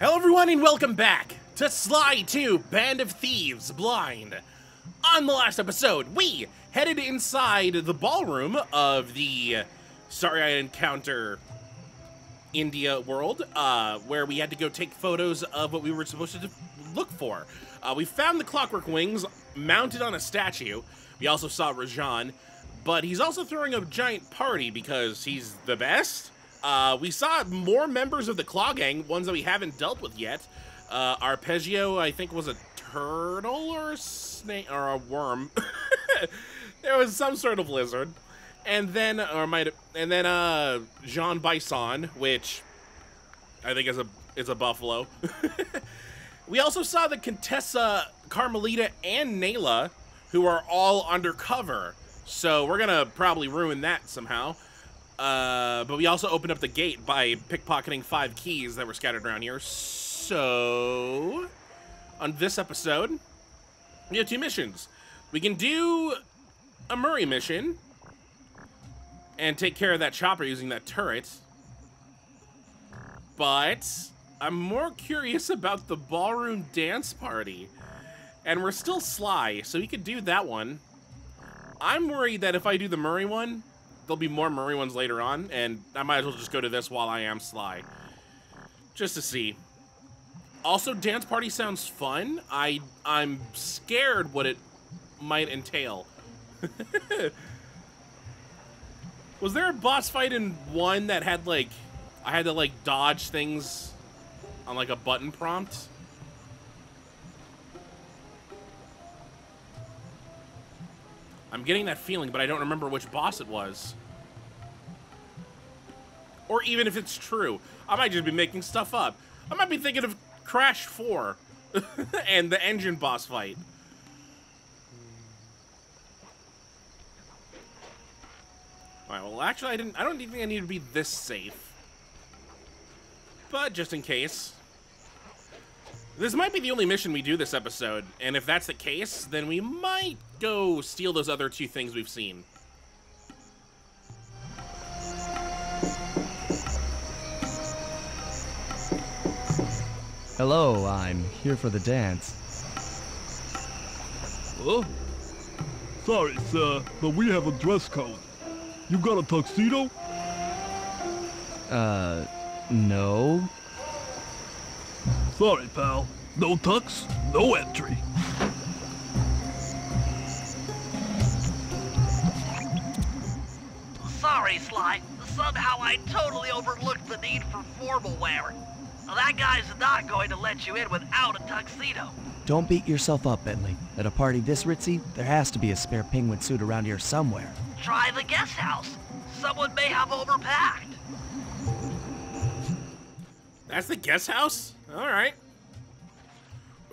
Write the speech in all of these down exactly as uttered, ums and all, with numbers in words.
Hello everyone and welcome back to Sly two Band of Thieves Blind. On the last episode, we headed inside the ballroom of the Starry Eyed Encounter India world, uh, where we had to go take photos of what we were supposed to look for. Uh, we found the clockwork wings mounted on a statue. We also saw Rajan, but he's also throwing a giant party because he's the best. Uh, we saw more members of the Klaww Gang, ones that we haven't dealt with yet. Uh, Arpeggio, I think, was a turtle or a snake, or a worm. There was some sort of lizard. And then, or might, and then, uh, Jean Bison, which I think is a, is a buffalo. We also saw the Contessa, Carmelita, and Nayla, who are all undercover. So we're gonna probably ruin that somehow. Uh, but we also opened up the gate by pickpocketing five keys that were scattered around here. So, on this episode, we have two missions. We can do a Murray mission and take care of that chopper using that turret. But I'm more curious about the ballroom dance party. And we're still Sly, so we could do that one. I'm worried that if I do the Murray one, there'll be more Murray ones later on, and I might as well just go to this while I am Sly. Just to see. Also, dance party sounds fun. I, I'm scared what it might entail. Was there a boss fight in one that had, like, I had to, like, dodge things on, like, a button prompt? I'm getting that feeling, but I don't remember which boss it was. Or even if it's true. I might just be making stuff up. I might be thinking of Crash four and the engine boss fight. Alright, well actually I didn't I don't think I need to be this safe. But just in case. This might be the only mission we do this episode, and if that's the case, then we might go steal those other two things we've seen. Hello, I'm here for the dance. Huh? Sorry, sir, but we have a dress code. You got a tuxedo? Uh, no. Sorry, pal. No tux, no entry. Sorry, Sly. Somehow I totally overlooked the need for formal wear. That guy's not going to let you in without a tuxedo. Don't beat yourself up, Bentley. At a party this ritzy, there has to be a spare penguin suit around here somewhere. Try the guest house. Someone may have overpacked. That's the guest house? Alright.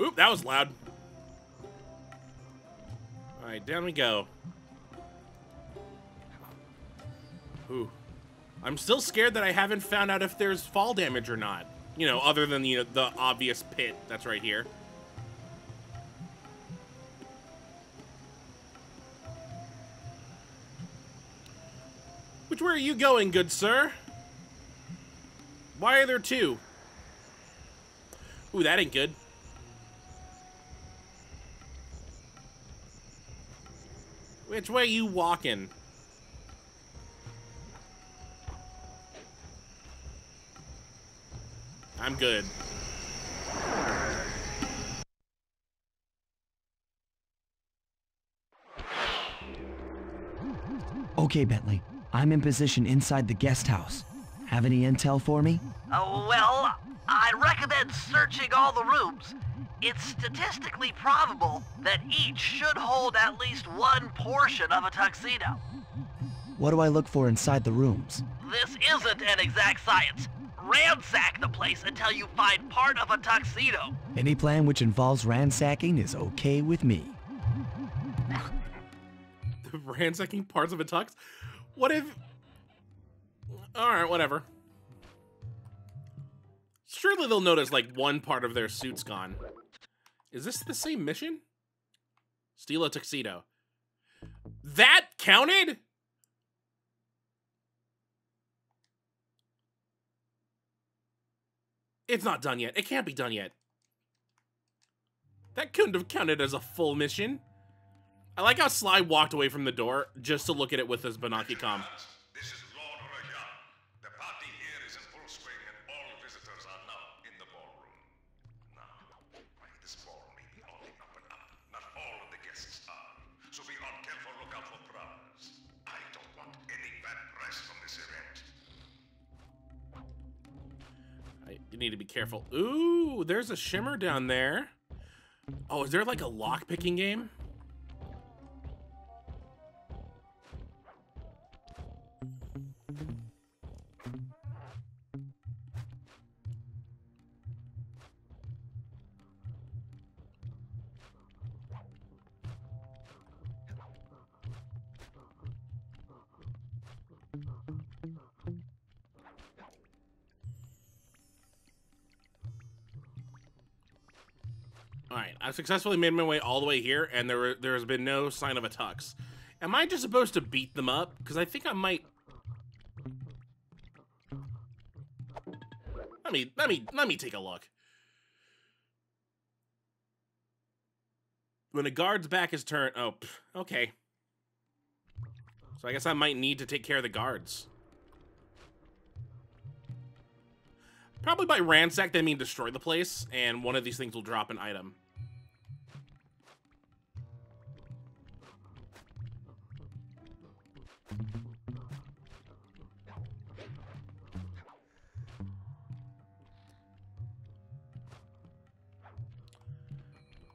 Oop, that was loud. Alright, down we go. Ooh. I'm still scared that I haven't found out if there's fall damage or not. You know, other than the, the obvious pit that's right here. Which way are you going, good sir? Why are there two? Ooh, that ain't good. Which way you walking? I'm good. Okay, Bentley. I'm in position inside the guest house. Have any intel for me? Oh, well, I recommend searching all the rooms. It's statistically probable that each should hold at least one portion of a tuxedo. What do I look for inside the rooms? This isn't an exact science. Ransack the place until you find part of a tuxedo. Any plan which involves ransacking is okay with me. Ransacking parts of a tux? What if... Alright, whatever. Surely they'll notice, like, one part of their suit's gone. Is this the same mission? Steal a tuxedo. That counted?! It's not done yet. It can't be done yet. That couldn't have counted as a full mission. I like how Sly walked away from the door just to look at it with his binoculars. This is Lord Rajan. The party here is in full swing and all visitors are now in the ballroom. Now, this ball may be only up and up. Not all of the guests are. So be on careful lookout for prowlers. I don't want any bad press from this event. I you need to be careful. Ooh, there's a shimmer down there. Oh, is there like a lock picking game? Alright, I've successfully made my way all the way here, and there there has been no sign of a tux. Am I just supposed to beat them up? Because I think I might... Let me, let me, let me take a look. When a guard's back is turned... Oh, okay. So I guess I might need to take care of the guards. Probably by ransack, they mean destroy the place, and one of these things will drop an item.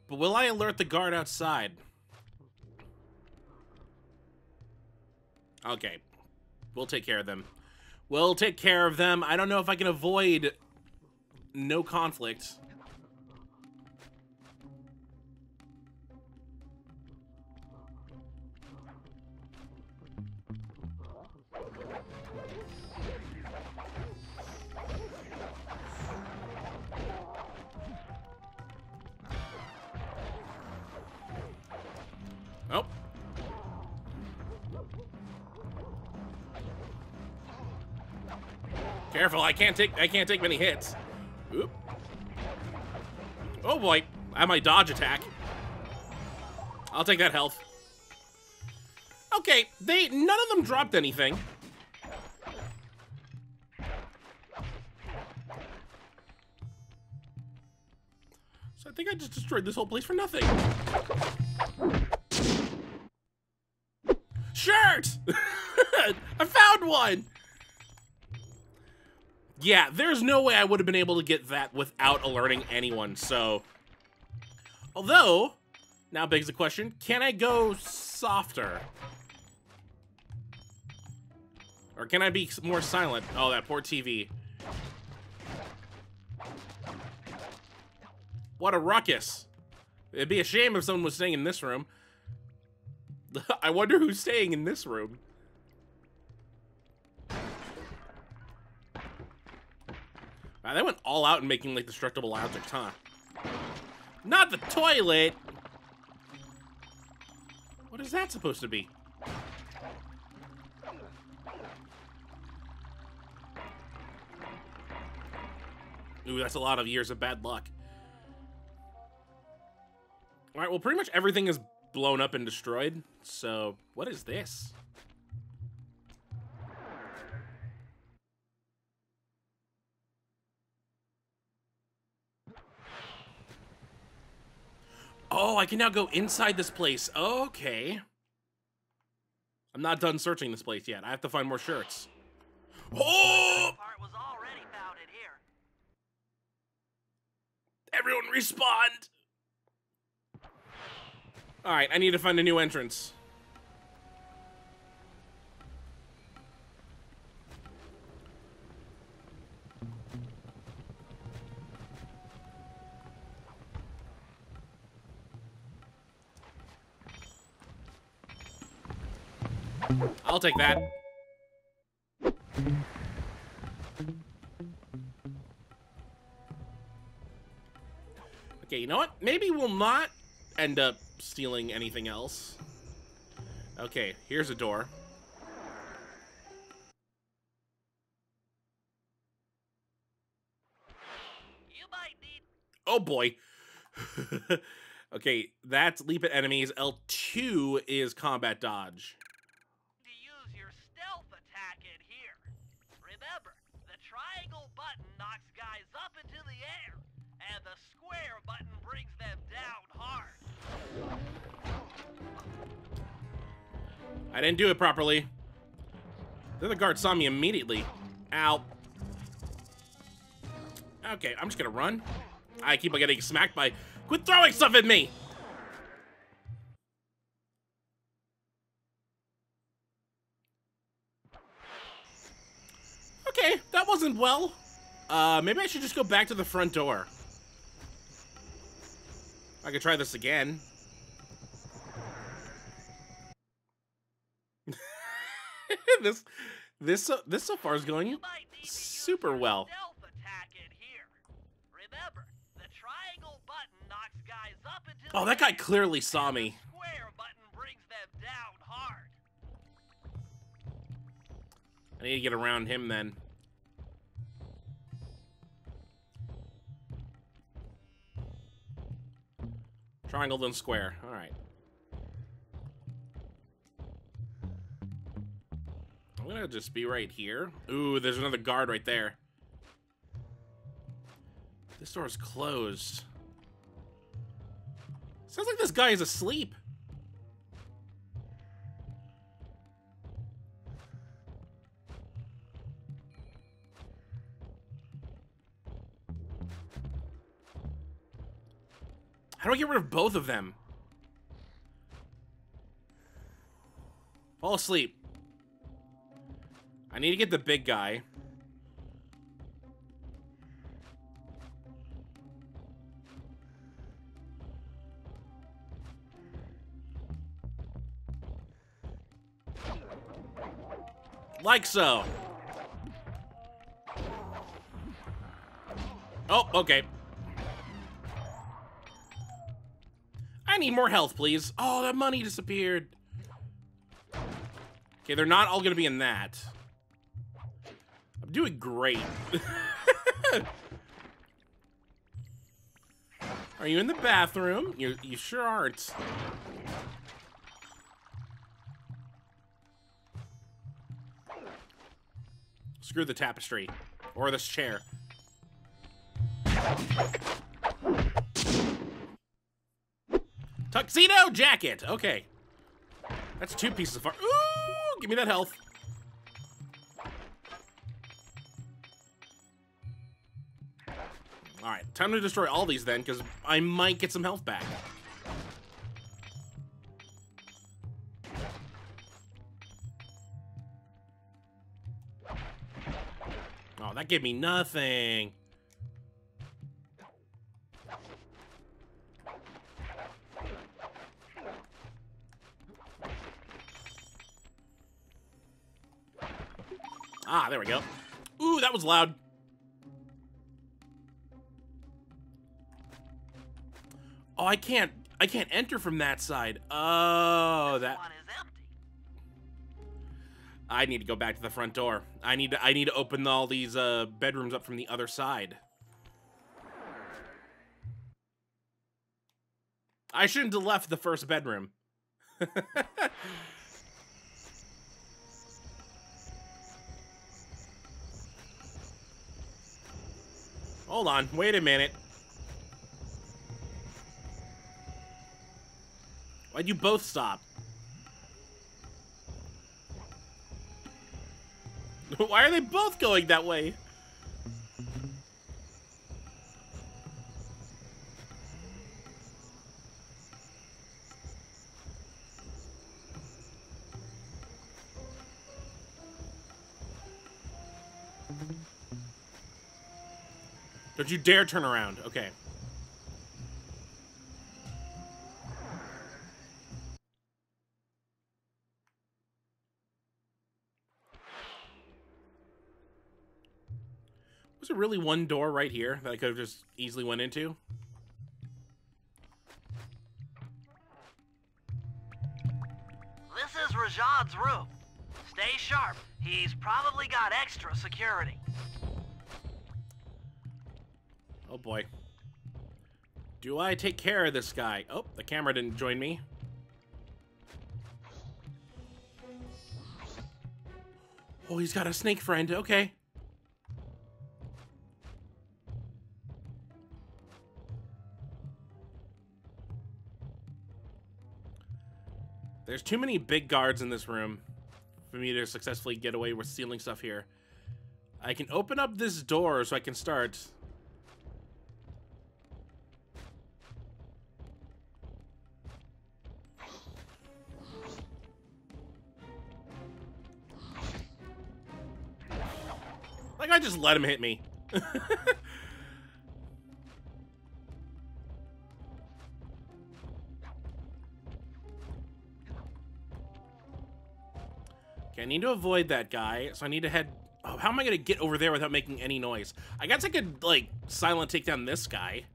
But will I alert the guard outside? Okay. We'll take care of them. We'll take care of them. I don't know if I can avoid no conflict. Oh. Careful, I can't take I can't take many hits. Oop. Oh boy, I might dodge attack. I'll take that health. Okay, they none of them dropped anything. So I think I just destroyed this whole place for nothing. Shirt! I found one! Yeah, there's no way I would have been able to get that without alerting anyone, so... Although, now begs the question, can I go softer? Or can I be more silent? Oh, that poor T V. What a ruckus. It'd be a shame if someone was staying in this room. I wonder who's staying in this room. Wow, they went all out in making, like, destructible objects, huh? Not the toilet! What is that supposed to be? Ooh, that's a lot of years of bad luck. Alright, well, pretty much everything is blown up and destroyed, so what is this? Oh, I can now go inside this place. Okay. I'm not done searching this place yet. I have to find more shirts. Oh! Was already found in here. Everyone respond! Alright, I need to find a new entrance. I'll take that. Okay, you know what? Maybe we'll not end up stealing anything else. Okay, here's a door. Oh boy. Okay, that's leap at enemies. L two is combat dodge. To use your stealth attack in here. Remember, the triangle button knocks guys up into the air, and the square button brings them down hard. I didn't do it properly. The other guard saw me immediately. Ow. Okay, I'm just gonna run. I keep on getting smacked by... Quit throwing stuff at me! Okay, that wasn't well. Uh, maybe I should just go back to the front door. I could try this again. This, this, uh, this so far is going super well. Oh, that guy clearly saw me. I need to get around him then. Triangle then square. All right. I'm gonna just be right here. Ooh, there's another guard right there. This door is closed. Sounds like this guy is asleep. How do I get rid of both of them? Fall asleep. I need to get the big guy. Like so. Oh, okay. I need more health, please. Oh, that money disappeared. Okay, they're not all gonna be in that. I'm doing great. Are you in the bathroom? You, you sure aren't. Screw the tapestry. Or this chair. Tuxedo jacket! Okay. That's two pieces of far. Ooh! Give me that health. Alright, time to destroy all these then, because I might get some health back. That gave me nothing. Ah, there we go. Ooh, that was loud. Oh, I can't I can't enter from that side. Oh, that one is empty. I need to go back to the front door. I need to, I need to open all these uh, bedrooms up from the other side. I shouldn't have left the first bedroom. Hold on, wait a minute. Why'd you both stop? Why are they both going that way? Don't you dare turn around. Okay. Really one door right here that I could have just easily went into? This is Rajan's room. Stay sharp. He's probably got extra security. Oh boy. Do I take care of this guy? Oh, the camera didn't join me. Oh, he's got a snake friend. Okay. There's too many big guards in this room for me to successfully get away with stealing stuff here. I can open up this door so I can start. Like, I just let him hit me. I need to avoid that guy, so I need to head... Oh, how am I going to get over there without making any noise? I guess I could, like, silent take down this guy.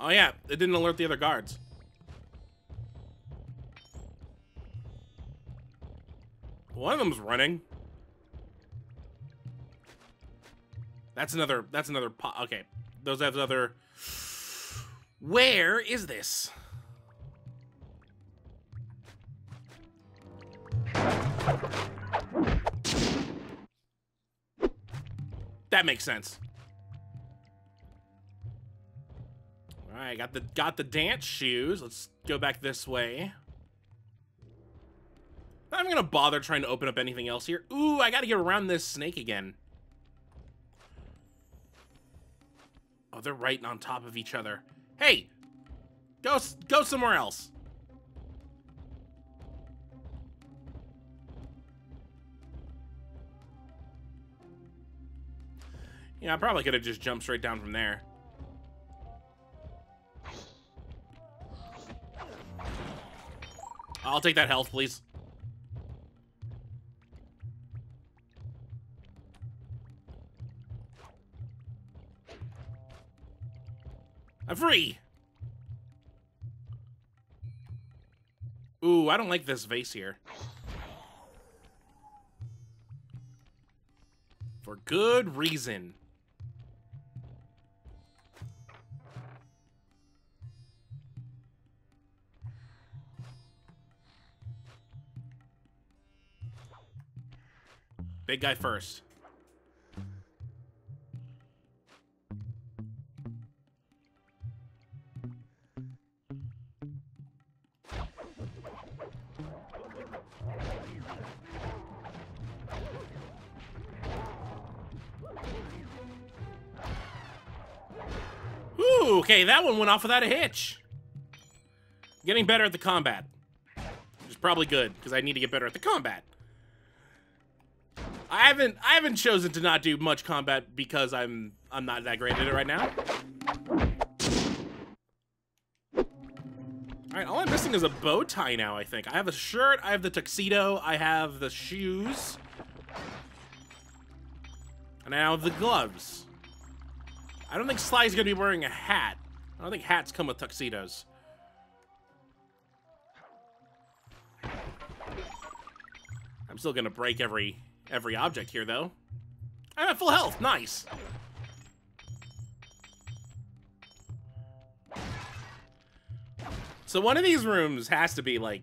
Oh yeah, it didn't alert the other guards. One of them's running. That's another, that's another pot. Okay, those have another. Where is this? That makes sense. Alright, got the got the dance shoes. Let's go back this way. Not even gonna bother trying to open up anything else here. Ooh, I gotta get around this snake again. Oh, they're right on top of each other. Hey! Go go somewhere else. Yeah, I probably could have just jumped straight down from there. I'll take that health, please. I'm free! Ooh, I don't like this vase here. For good reason. Big guy first. Ooh, okay, that one went off without a hitch. Getting better at the combat. Which is probably good, because I need to get better at the combat. I haven't I haven't chosen to not do much combat because I'm I'm not that great at it right now. Alright, all I'm missing is a bow tie now, I think. I have a shirt, I have the tuxedo, I have the shoes. And now the gloves. I don't think Sly's gonna be wearing a hat. I don't think hats come with tuxedos. I'm still gonna break every Every object here, though. I'm at full health. Nice. So one of these rooms has to be, like,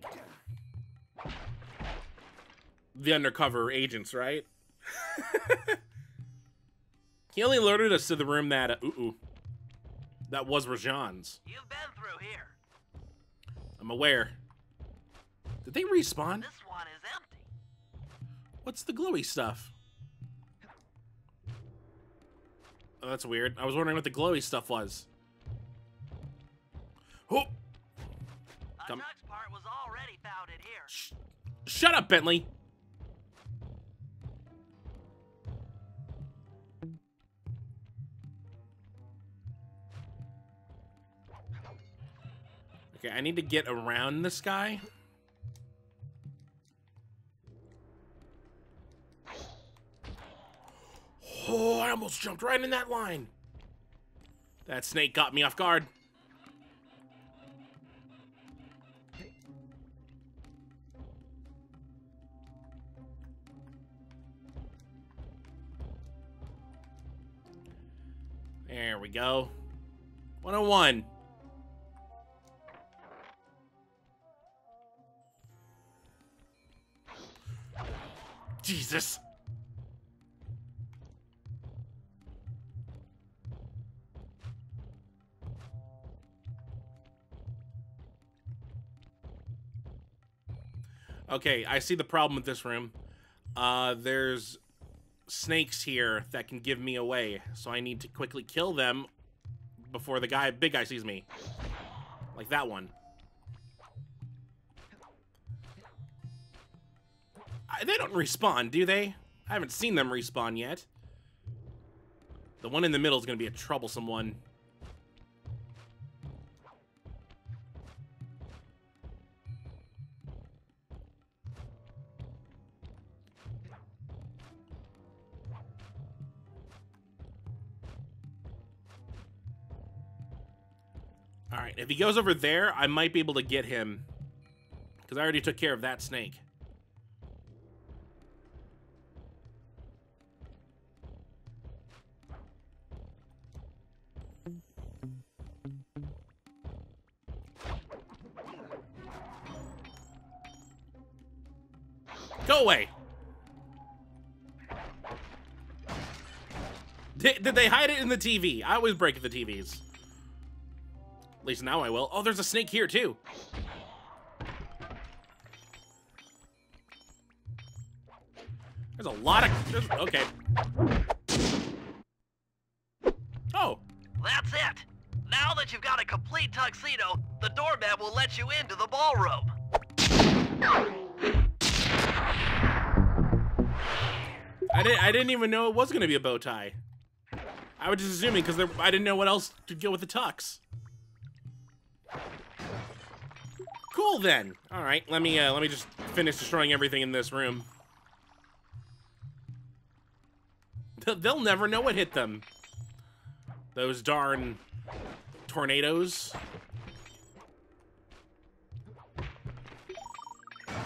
the undercover agents, right? He only alerted us to the room that, uh, ooh-ooh, that was Rajan's. You've been through here. I'm aware. Did they respawn? This one is empty. What's the glowy stuff? Oh, that's weird. I was wondering what the glowy stuff was. Oh! The tux part was already found in here. Sh Shut up, Bentley! Okay, I need to get around this guy. I almost jumped right in that line. That snake got me off guard. There we go. one oh one. Jesus. Okay, I see the problem with this room. Uh, there's snakes here that can give me away, so I need to quickly kill them before the guy, big guy sees me. Like that one. I, they don't respawn, do they? I haven't seen them respawn yet. The one in the middle is going to be a troublesome one. Alright, if he goes over there, I might be able to get him. Because I already took care of that snake. Go away! Did, did they hide it in the T V? I always break the T Vs. At least now I will. Oh, there's a snake here, too. There's a lot of... There's, okay. Oh. That's it. Now that you've got a complete tuxedo, the doorman will let you into the ballroom. I didn't, I didn't even know it was going to be a bow tie. I was just assuming because I didn't know what else to go with the tux. Cool then. All right, let me uh, let me just finish destroying everything in this room. They'll never know what hit them. Those darn tornadoes. Ha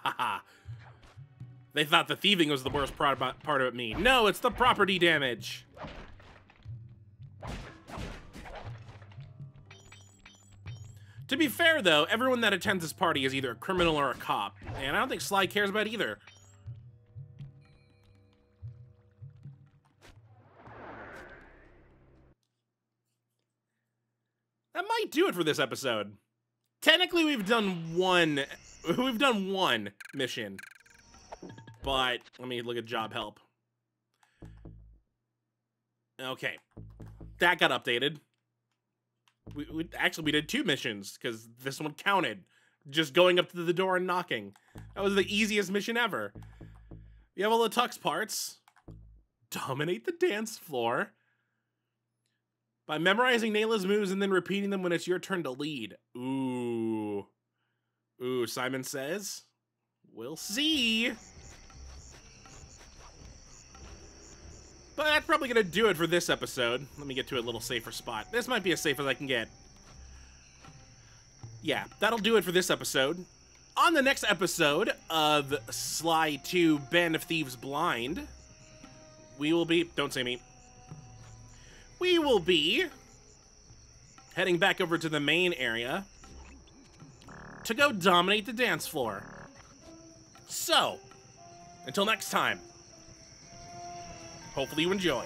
ha ha. They thought the thieving was the worst part part of me. No, it's the property damage. To be fair, though, everyone that attends this party is either a criminal or a cop, and I don't think Sly cares about either. That might do it for this episode. Technically, we've done one, we've done one mission, but let me look at job help. Okay, that got updated. We, we, actually, we did two missions, because this one counted. Just going up to the door and knocking. That was the easiest mission ever. You have all the tux parts. Dominate the dance floor. By memorizing Nayla's moves and then repeating them when it's your turn to lead. Ooh. Ooh, Simon says. We'll see. But that's probably going to do it for this episode. Let me get to a little safer spot. This might be as safe as I can get. Yeah, that'll do it for this episode. On the next episode of Sly two Band of Thieves Blind, we will be... Don't say me. We will be heading back over to the main area to go dominate the dance floor. So, until next time. Hopefully you enjoy.